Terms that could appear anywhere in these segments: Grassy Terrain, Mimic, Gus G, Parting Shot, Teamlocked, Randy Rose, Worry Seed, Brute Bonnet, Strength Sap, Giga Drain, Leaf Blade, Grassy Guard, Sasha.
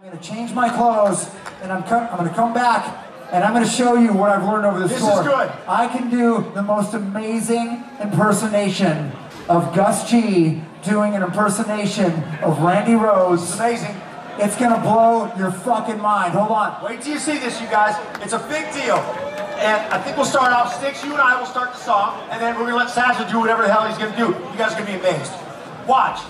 I'm going to change my clothes, and I'm going to come back, and I'm going to show you what I've learned over this tour. This is good. I can do the most amazing impersonation of Gus G doing an impersonation of Randy Rose. It's amazing. It's going to blow your fucking mind. Hold on. Wait till you see this, you guys. It's a big deal. And I think we'll start off, Sticks, you and I will start the song, and then we're going to let Sasha do whatever the hell he's going to do. You guys are going to be amazed. Watch.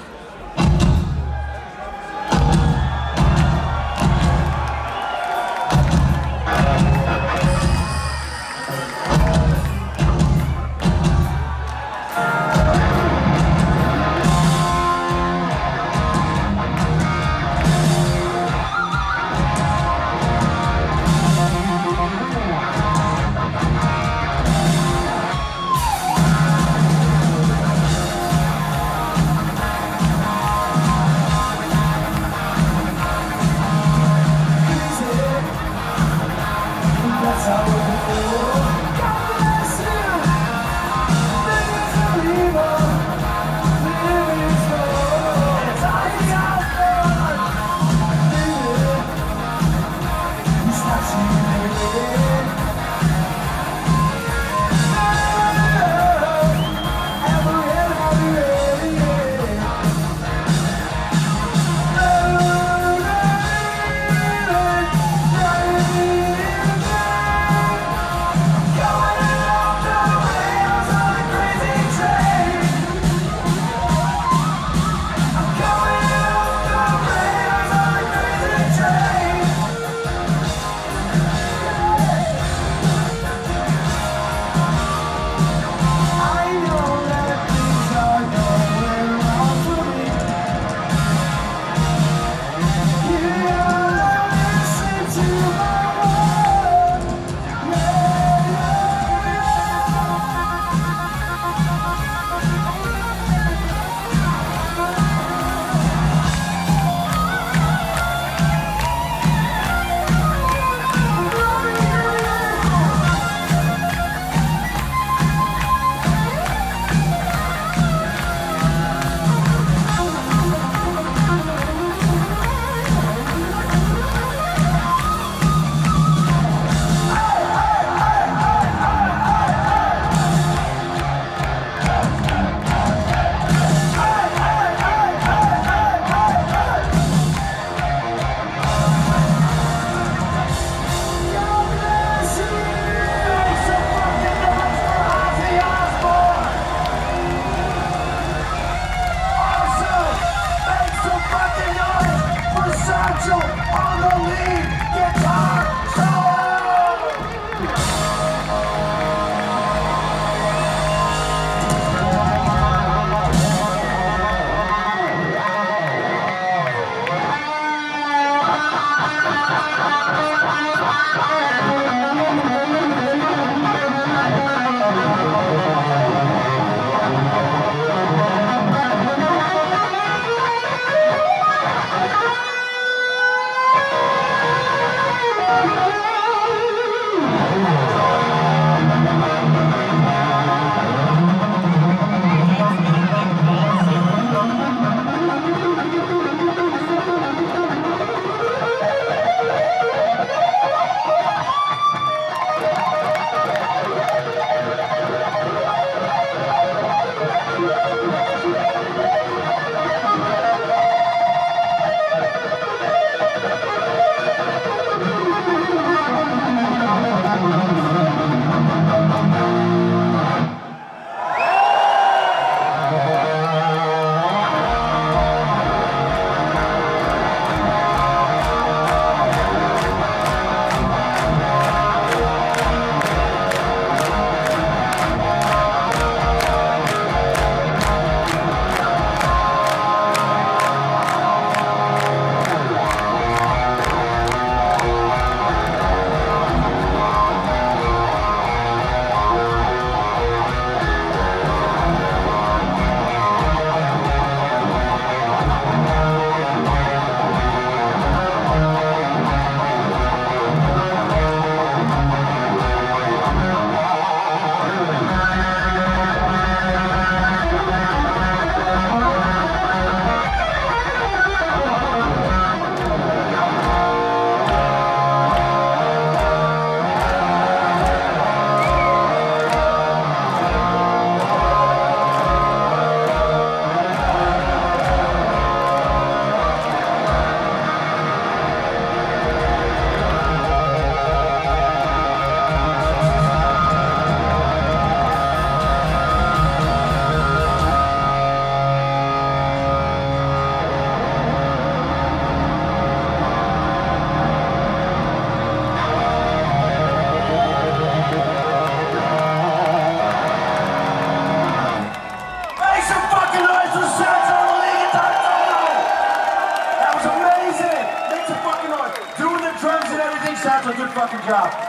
Fucking job.